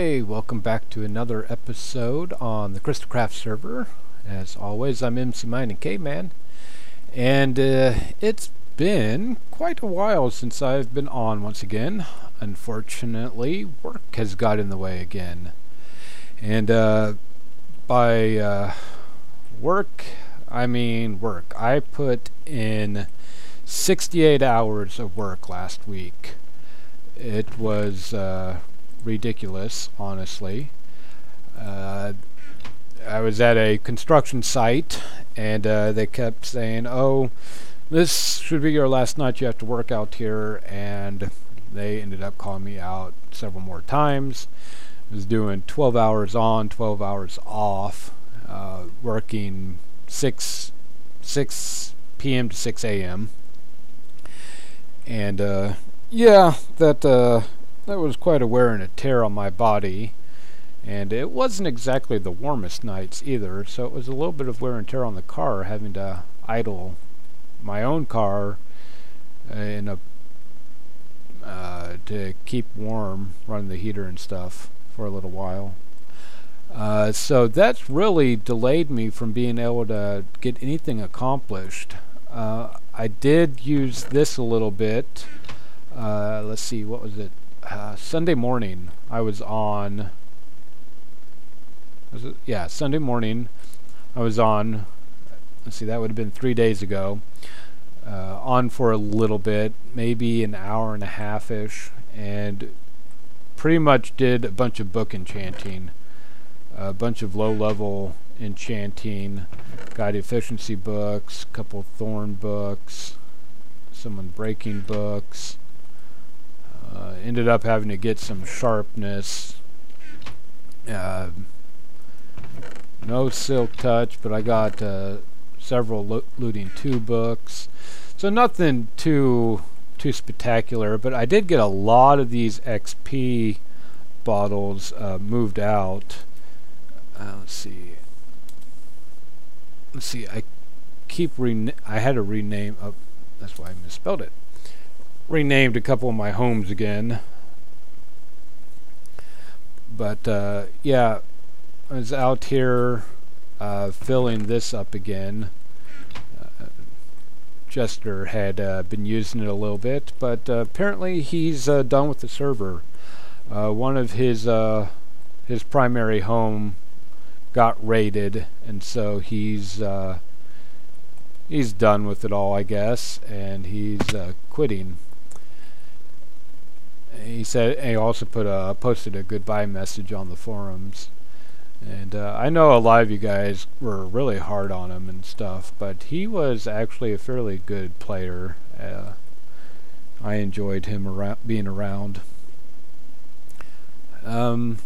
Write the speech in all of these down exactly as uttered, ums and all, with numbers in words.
Hey, welcome back to another episode on the CrystalCraft server. As always, I'm MCMiningCaveman, and uh, it's been quite a while since I've been on once again. Unfortunately, work has got in the way again. And uh, by uh, work, I mean work. I put in sixty-eight hours of work last week. It was uh, ridiculous, honestly. Uh, I was at a construction site, and uh, they kept saying, "Oh, this should be your last night. You have to work out here." And they ended up calling me out several more times. I was doing twelve hours on, twelve hours off, uh, working six p m to six a m And uh, yeah, that uh, that was quite a wear and a tear on my body. And it wasn't exactly the warmest nights either, so it was a little bit of wear and tear on the car, having to idle my own car in a uh, to keep warm, running the heater and stuff for a little while. Uh, so that's really delayed me from being able to get anything accomplished. Uh, I did use this a little bit. Uh, let's see, what was it? Uh, Sunday morning, I was on... Was it? Yeah, Sunday morning, I was on, let's see, that would have been three days ago, uh, on for a little bit, maybe an hour and a half-ish, and pretty much did a bunch of book enchanting, a bunch of low-level enchanting, got efficiency books, a couple thorn books, some unbreaking books, uh, ended up having to get some sharpness, uh, no silk touch, but I got uh, several lo looting two books, so nothing too too spectacular. But I did get a lot of these X P bottles uh, moved out. Uh, let's see, let's see. I keep re I had to rename. Oh, that's why I misspelled it. Renamed a couple of my homes again. But uh, yeah. I was out here uh, filling this up again. Uh, Jester had uh, been using it a little bit, but uh, apparently he's uh, done with the server. Uh, one of his uh, his primary home got raided, and so he's uh, he's done with it all, I guess, and he's uh, quitting. He said he also put a posted a goodbye message on the forums. And uh, I know a lot of you guys were really hard on him and stuff, but he was actually a fairly good player. Uh, I enjoyed him around, being around. Um,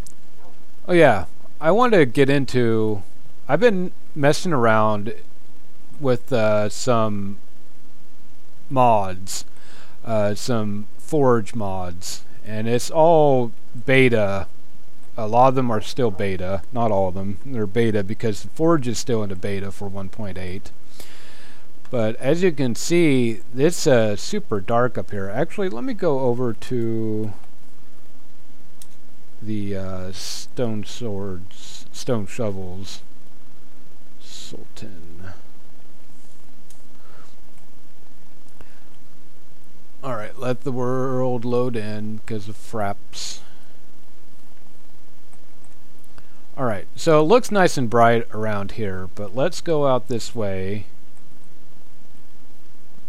oh yeah, I want to get into... I've been messing around with uh, some mods, uh, some Forge mods, and it's all beta. A lot of them are still beta, not all of them. They're beta because Forge is still in a beta for one point eight. But as you can see, it's uh, super dark up here. Actually, let me go over to the uh, stone swords, stone shovels. Sultan. All right, let the world load in because of fraps. Alright, so it looks nice and bright around here, but let's go out this way,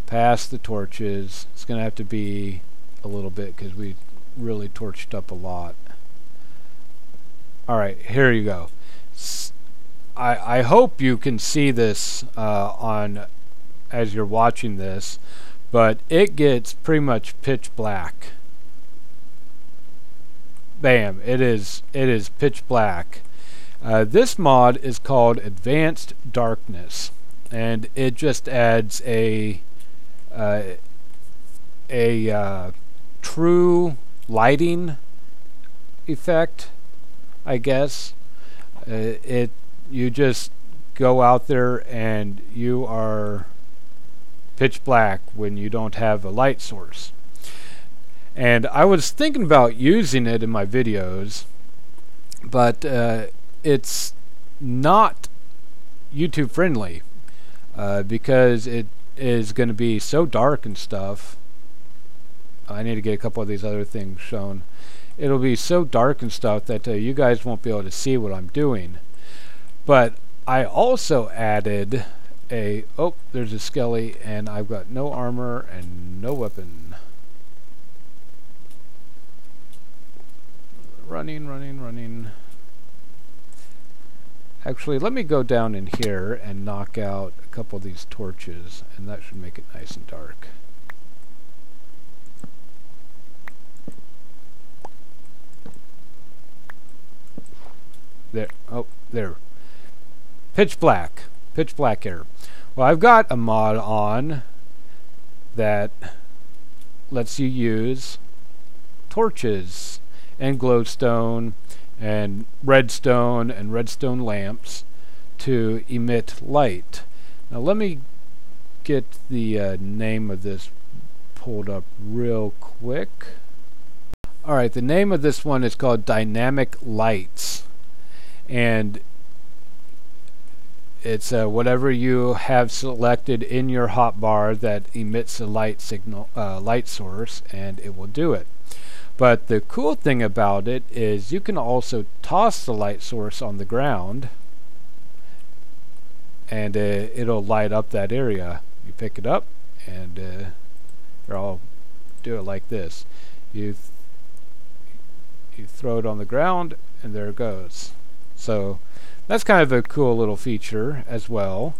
past the torches. It's going to have to be a little bit because we really torched up a lot. Alright, here you go. S I, I hope you can see this uh, on as you're watching this, but it gets pretty much pitch black. Bam, it is, it is pitch black. Uh, this mod is called Advanced Darkness, and it just adds a uh, a uh, true lighting effect, I guess. Uh, it you just go out there and you are pitch black when you don't have a light source. And I was thinking about using it in my videos, but uh, it's not YouTube friendly uh, because it is going to be so dark and stuff. I need to get a couple of these other things shown. It'll be so dark and stuff that uh, you guys won't be able to see what I'm doing. But I also added a... Oh, there's a skelly, and I've got no armor and no weapon. Running, running, running. Actually, let me go down in here and knock out a couple of these torches, and that should make it nice and dark. There. Oh, there. Pitch black. Pitch black here. Well, I've got a mod on that lets you use torches and glowstone and redstone and redstone lamps to emit light. Now, let me get the uh, name of this pulled up real quick. Alright, the name of this one is called Dynamic Lights. And it's uh, whatever you have selected in your hotbar that emits a light signal, uh, light source, and it will do it. But the cool thing about it is you can also toss the light source on the ground, and uh, it'll light up that area. You pick it up, and uh, or I'll do it like this. You th you throw it on the ground, and there it goes. So that's kind of a cool little feature as well.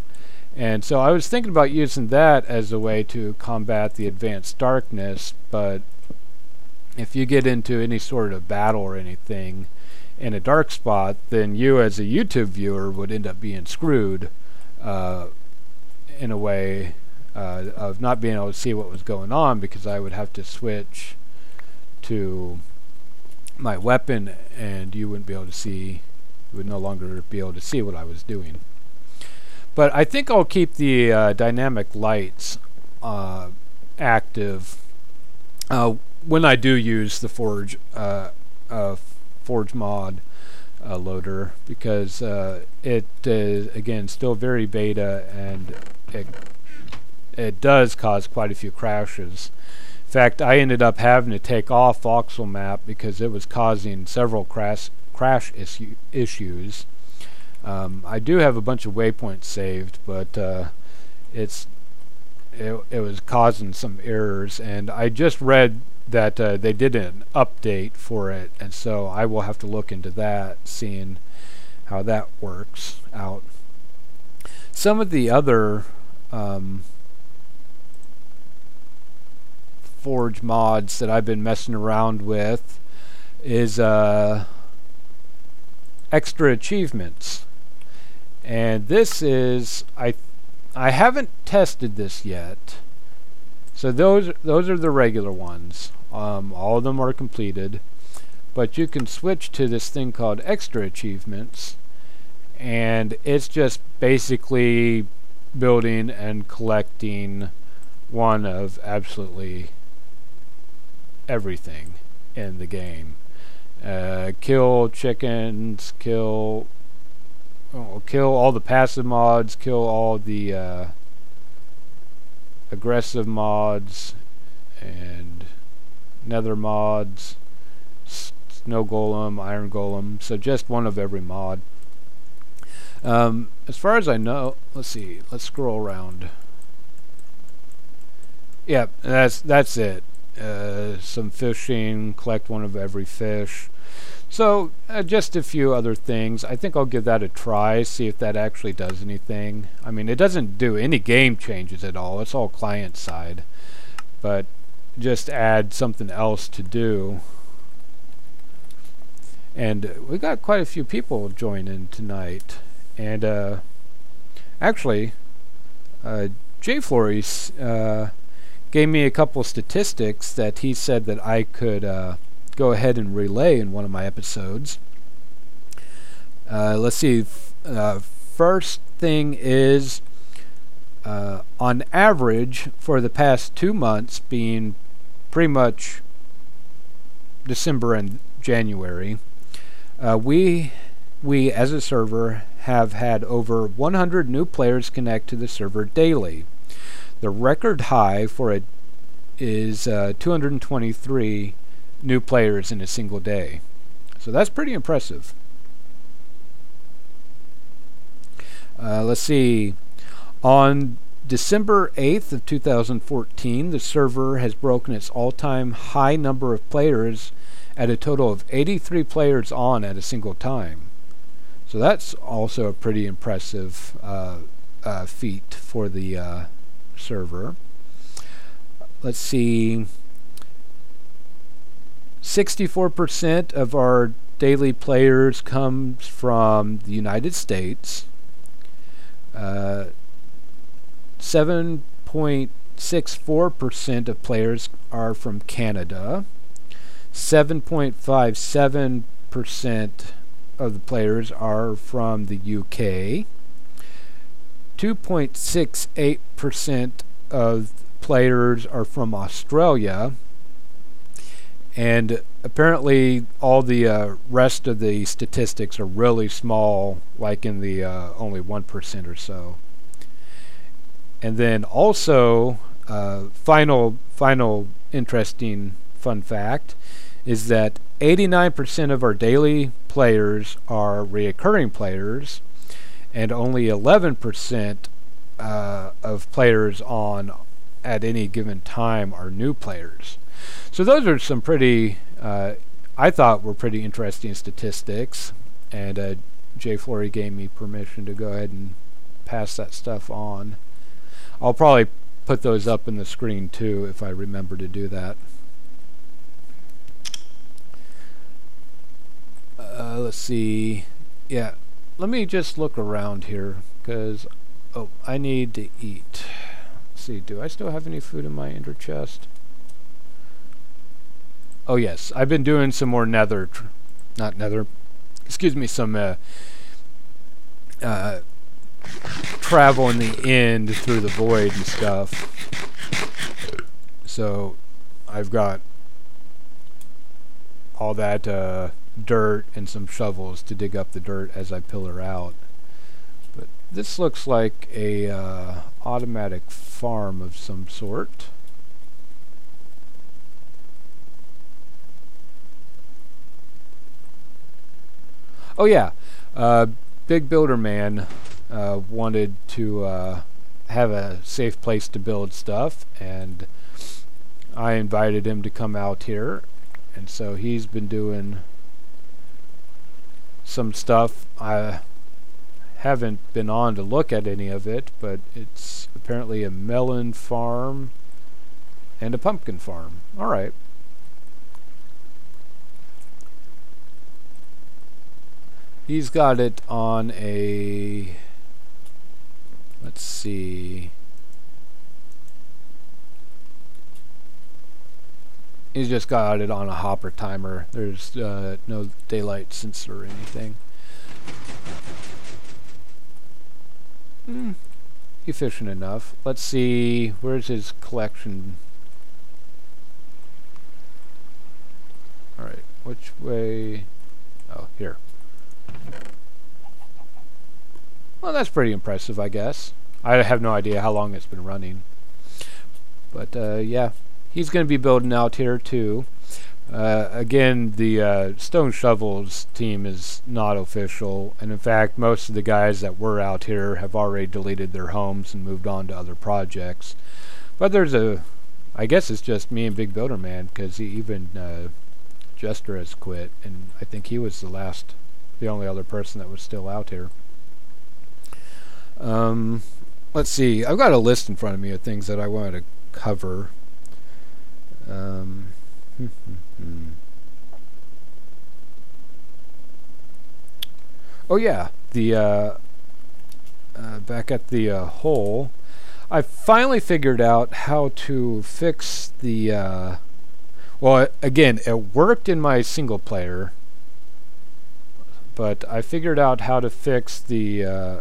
And so I was thinking about using that as a way to combat the Advanced Darkness, but if you get into any sort of battle or anything in a dark spot, then you as a YouTube viewer would end up being screwed uh, in a way uh, of not being able to see what was going on, because I would have to switch to my weapon and you wouldn't be able to see would no longer be able to see what I was doing. But I think I'll keep the uh, dynamic lights uh, active uh, when I do use the Forge uh, uh, Forge mod uh, loader, because uh, it is, again, still very beta, and it, it does cause quite a few crashes. In fact, I ended up having to take off VoxelMap because it was causing several crashes crash issue issues. Um, I do have a bunch of waypoints saved, but uh, it's it, it was causing some errors, and I just read that uh, they did an update for it, and so I will have to look into that, seeing how that works out. Some of the other um, Forge mods that I've been messing around with is uh, extra achievements, and this is I th I haven't tested this yet, so those those are the regular ones. Um, all of them are completed, but you can switch to this thing called extra achievements, and it's just basically building and collecting one of absolutely everything in the game. Uh, kill chickens, kill oh, kill all the passive mods, kill all the uh, aggressive mods and nether mods, snow golem, iron golem, so just one of every mod. Um, as far as I know, let's see, let's scroll around. Yep, that's that's it. Uh, some fishing, collect one of every fish. So uh, just a few other things. I think I'll give that a try, see if that actually does anything. I mean, it doesn't do any game changes at all. It's all client side, but just add something else to do. And uh, we got quite a few people joining tonight. And uh, actually, uh, Jay Flory uh gave me a couple statistics that he said that I could uh, go ahead and relay in one of my episodes. Uh, let's see. Uh, first thing is, uh, on average, for the past two months, being pretty much December and January, Uh, we, we as a server have had over one hundred new players connect to the server daily. The record high for it is uh, two hundred twenty-three new players in a single day. So that's pretty impressive. Uh, let's see. On December eighth of two thousand fourteen, the server has broken its all-time high number of players at a total of eighty-three players on at a single time. So that's also a pretty impressive uh, uh, feat for the uh, server. Let's see. sixty-four percent of our daily players comes from the United States. Uh, seven point six four percent of players are from Canada. seven point five seven percent of the players are from the U K. two point six eight percent of players are from Australia. And apparently all the uh, rest of the statistics are really small, like in the uh, only one percent or so. And then also, uh, final, final interesting fun fact is that eighty-nine percent of our daily players are reoccurring players, and only eleven percent uh, of players on at any given time are new players. So those are some pretty, uh, I thought were pretty interesting statistics, and uh, Jay Flory gave me permission to go ahead and pass that stuff on. I'll probably put those up in the screen too if I remember to do that. Uh, let's see. Yeah, let me just look around here because oh, I need to eat. Let's see, do I still have any food in my ender chest? Oh yes, I've been doing some more nether, tr not nether. Excuse me, some uh, uh, travel in the end through the void and stuff. So I've got all that. Uh, dirt and some shovels to dig up the dirt as I pillar out. But this looks like a uh, automatic farm of some sort. Oh yeah, uh, Big Builder Man uh, wanted to uh, have a safe place to build stuff, and I invited him to come out here, and so he's been doing some stuff. I haven't been on to look at any of it, but it's apparently a melon farm and a pumpkin farm. All right. He's got it on a, let's see. He's just got it on a hopper timer. There's uh, no daylight sensor or anything. Mm, efficient enough. Let's see, where's his collection? Alright, which way? Oh, here. Well, that's pretty impressive, I guess. I have no idea how long it's been running. But, uh, yeah. He's going to be building out here too. Uh, again, the uh, Stone Shovels team is not official, and in fact, most of the guys that were out here have already deleted their homes and moved on to other projects. But there's a, I guess it's just me and Big Builder Man, because even uh, Jester has quit, and I think he was the last, the only other person that was still out here. Um, let's see. I've got a list in front of me of things that I wanted to cover. Um, oh yeah, the uh, uh, back at the uh, hole, I finally figured out how to fix the. Uh, well, again, it worked in my single player, but I figured out how to fix the uh,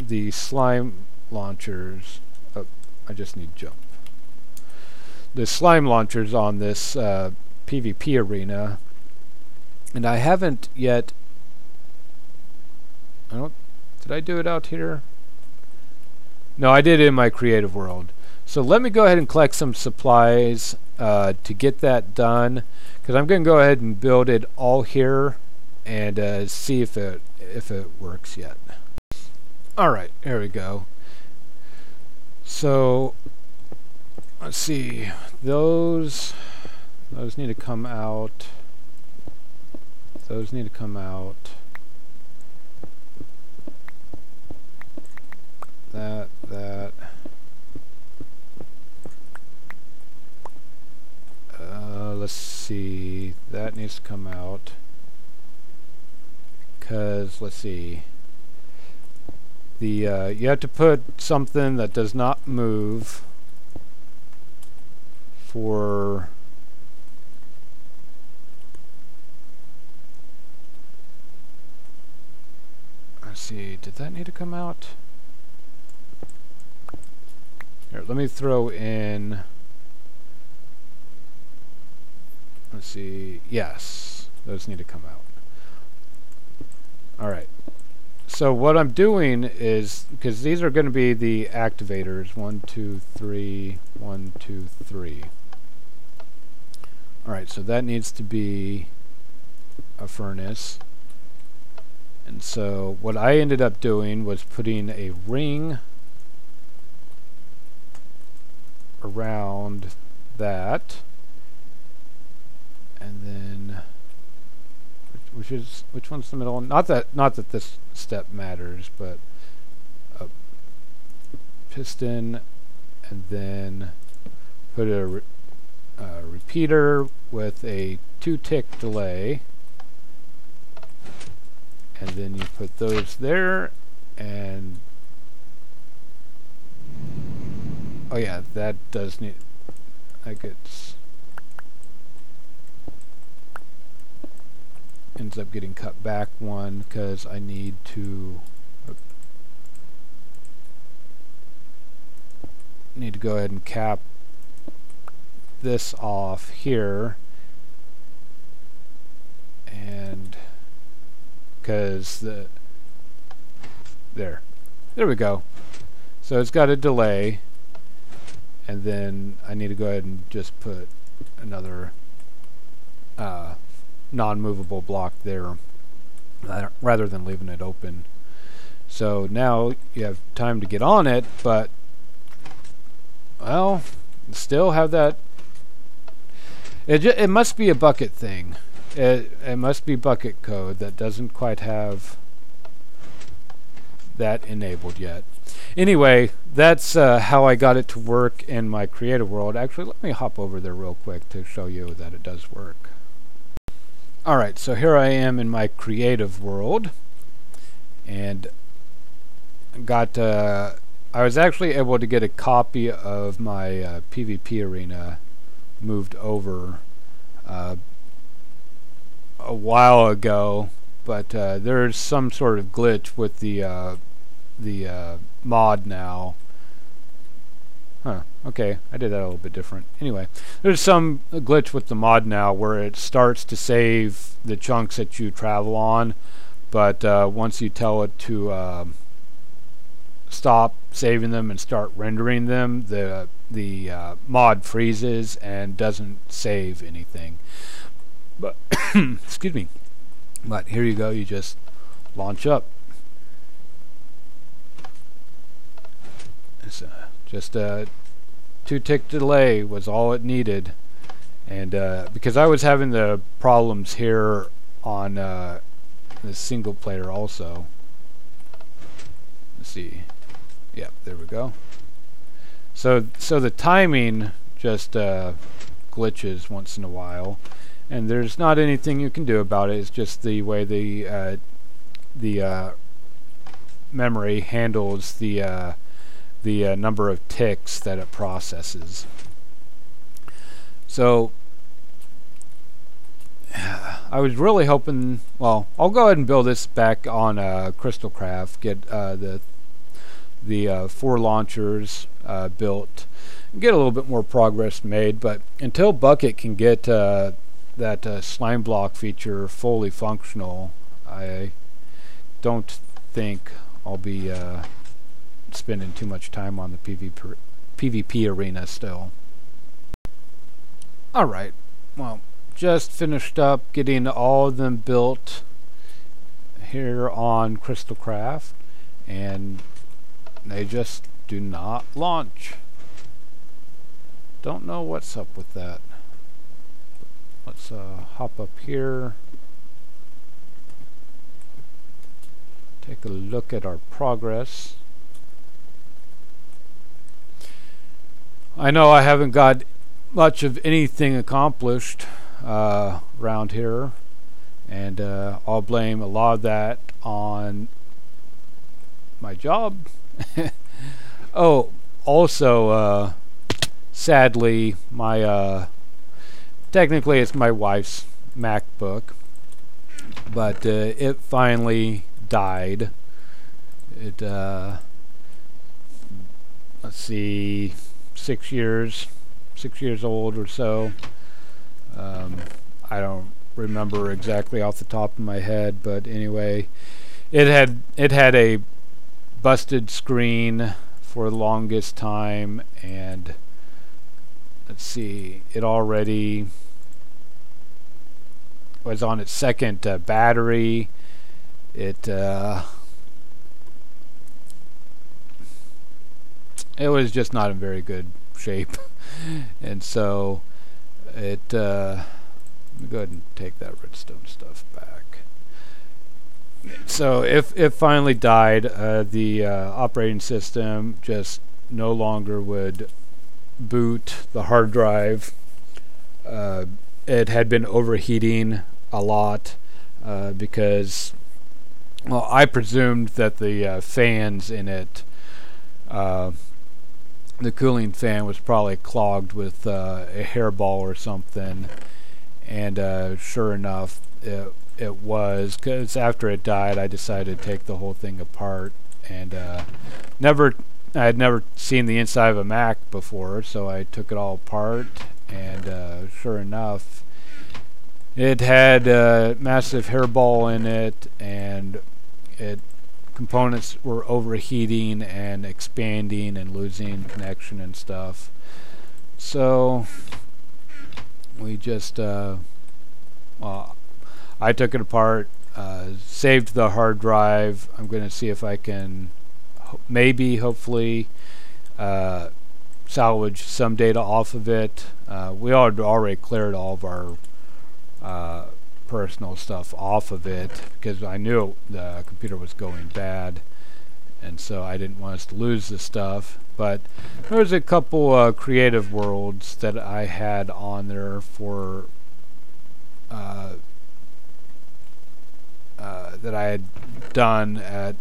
the slime launchers. Oh, I just need jump. The slime launchers on this uh, P V P arena And I haven't yet. I don't. Did I do it out here? No, I did it in my creative world. So let me go ahead and collect some supplies uh, to get that done, because I'm going to go ahead and build it all here and uh, see if it if it works yet. All right, here we go. So let's see, those those need to come out. Those need to come out. That, that. Uh, let's see. That needs to come out. Because, let's see. The uh, you have to put something that does not move for... Let's see. Did that need to come out? Here, let me throw in, let's see, yes, those need to come out. Alright, so what I'm doing is, because these are going to be the activators, one, two, three, one, two, three. Alright, so that needs to be a furnace. And so what I ended up doing was putting a ring around that, and then which, which is which one's the middle one? Not that not that this step matters, but a piston, and then put a, re a repeater with a two tick delay, and then you put those there, and oh yeah, that does need, like it's, ends up getting cut back one because I need to, uh, need to go ahead and cap this off here, and because the, there, there we go. So it's got a delay. And then I need to go ahead and just put another uh, non-movable block there rather than leaving it open. So now you have time to get on it, but, well, still have that. It, ju it must be a bucket thing. It, it must be bucket code that doesn't quite have that enabled yet. Anyway, that's uh, how I got it to work in my creative world. Actually, let me hop over there real quick to show you that it does work. Alright, so here I am in my creative world, and got. Uh, I was actually able to get a copy of my uh, P V P arena moved over uh, a while ago, but uh, there's some sort of glitch with the uh, the uh, mod now. Huh, okay, I did that a little bit different. Anyway, there's some glitch with the mod now where it starts to save the chunks that you travel on, but uh, once you tell it to um, stop saving them and start rendering them, the, the uh, mod freezes and doesn't save anything. But excuse me. But here you go, you just launch up. Uh, just a two-tick delay was all it needed, and uh, because I was having the problems here on uh, the single player also. Let's see. Yep, there we go. So, so the timing just uh, glitches once in a while, and there's not anything you can do about it. It's just the way the uh, the uh, memory handles the. Uh, the uh, number of ticks that it processes. So I was really hoping, well, I'll go ahead and build this back on uh, CrystalCraft, get uh, the the uh, four launchers uh, built, and get a little bit more progress made, but until Bucket can get uh, that uh, slime block feature fully functional, I don't think I'll be uh, spending too much time on the P V P arena still. Alright, well, just finished up getting all of them built here on CrystalCraft, and they just do not launch. Don't know what's up with that. Let's uh, hop up here, take a look at our progress. I know I haven't got much of anything accomplished uh, around here, and uh, I'll blame a lot of that on my job. Oh, also, uh, sadly, my uh, technically it's my wife's MacBook, but uh, it finally died. It uh, let's see, six years, six years old or so. Um, I don't remember exactly off the top of my head, but anyway, it had it had a busted screen for the longest time, and let's see, it already was on its second uh, battery. It uh, it was just not in very good shape, and so it. Uh, let me go ahead and take that redstone stuff back. So if it finally died, uh, the uh, operating system just no longer would boot the hard drive. Uh, it had been overheating a lot uh, because, well, I presumed that the uh, fans in it, uh, the cooling fan, was probably clogged with uh, a hairball or something, and uh, sure enough, it, it was, because after it died, I decided to take the whole thing apart, and uh, never I had never seen the inside of a Mac before, so I took it all apart, and uh, sure enough, it had a massive hairball in it, and it components were overheating and expanding and losing connection and stuff. So we just, uh, well, I took it apart, uh, saved the hard drive. I'm going to see if I can maybe, hopefully, uh, salvage some data off of it. Uh, we had already cleared all of our uh, personal stuff off of it because I knew the computer was going bad, and so I didn't want us to lose the stuff. But there was a couple uh, creative worlds that I had on there for uh, uh, that I had done at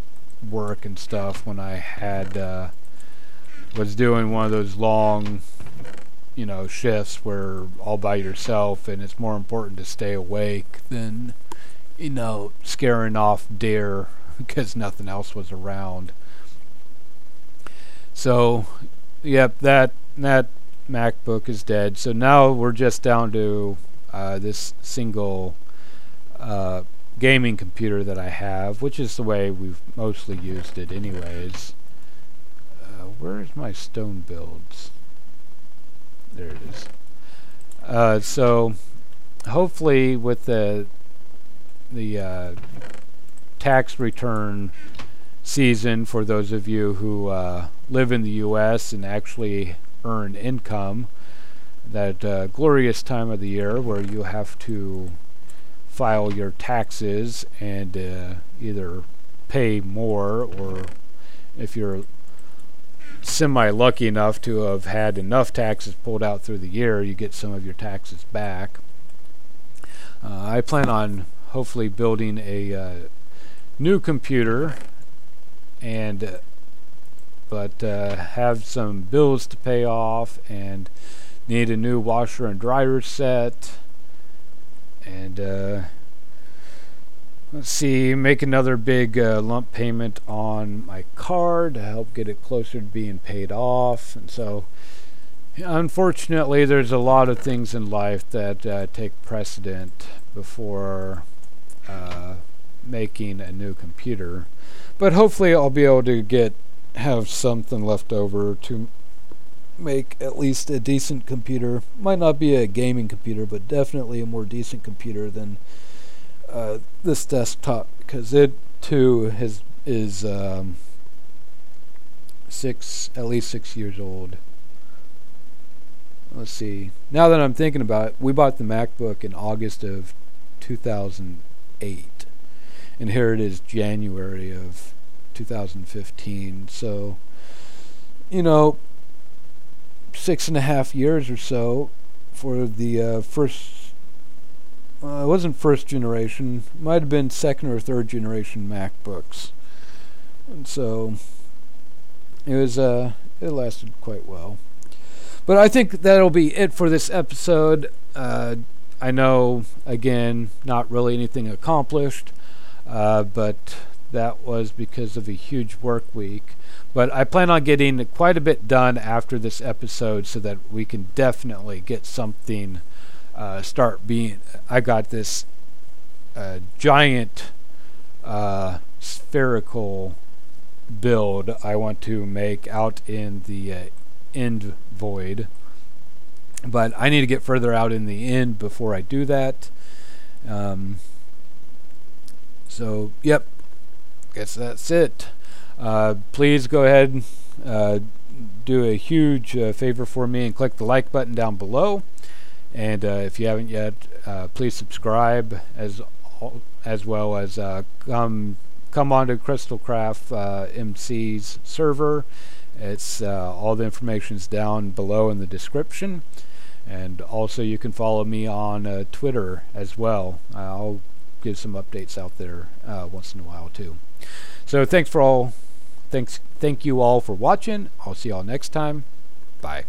work and stuff when I had uh, was doing one of those long, you know, shifts where all by yourself, and it's more important to stay awake than, you know, scaring off deer because nothing else was around. So, yep, that that MacBook is dead. So now we're just down to uh, this single uh, gaming computer that I have, which is the way we've mostly used it anyways. Uh, where's my stone builds? There it is. Uh, so hopefully with the the uh, tax return season, for those of you who uh, live in the U S and actually earn income, that uh, glorious time of the year where you have to file your taxes and uh, either pay more, or if you're semi-lucky enough to have had enough taxes pulled out through the year, you get some of your taxes back. Uh, I plan on hopefully building a uh, new computer, and uh, but uh, have some bills to pay off, and need a new washer and dryer set, and uh, let's see, make another big uh, lump payment on my car to help get it closer to being paid off. And so Unfortunately, there's a lot of things in life that uh, take precedent before uh, making a new computer. But hopefully I'll be able to get have something left over to make at least a decent computer. Might not be a gaming computer, but definitely a more decent computer than uh, this desktop, because it too has, is um, six at least six years old. Let's see. Now that I'm thinking about it, we bought the MacBook in August of two thousand eight, and here it is January of two thousand fifteen. So, you know, six and a half years or so for the uh, first. Uh, it wasn't first generation. Might have been second or third generation MacBooks, and so it was. Uh, it lasted quite well. But I think that'll be it for this episode. Uh, I know, again, not really anything accomplished, uh, but that was because of a huge work week. But I plan on getting quite a bit done after this episode so that we can definitely get something, uh, start being... I got this uh, giant uh, spherical build I want to make out in the... Uh, end void, but I need to get further out in the end before I do that. Um, so yep, guess that's it. Uh, please go ahead and uh, do a huge uh, favor for me and click the like button down below, and uh, if you haven't yet, uh, please subscribe, as as well as uh, come come on to CrystalCraft uh, M C's server. It's uh, all the information's down below in the description, and also you can follow me on uh, Twitter as well. I'll give some updates out there uh, once in a while too. So thanks for all, thanks, thank you all for watching. I'll see y'all next time. Bye.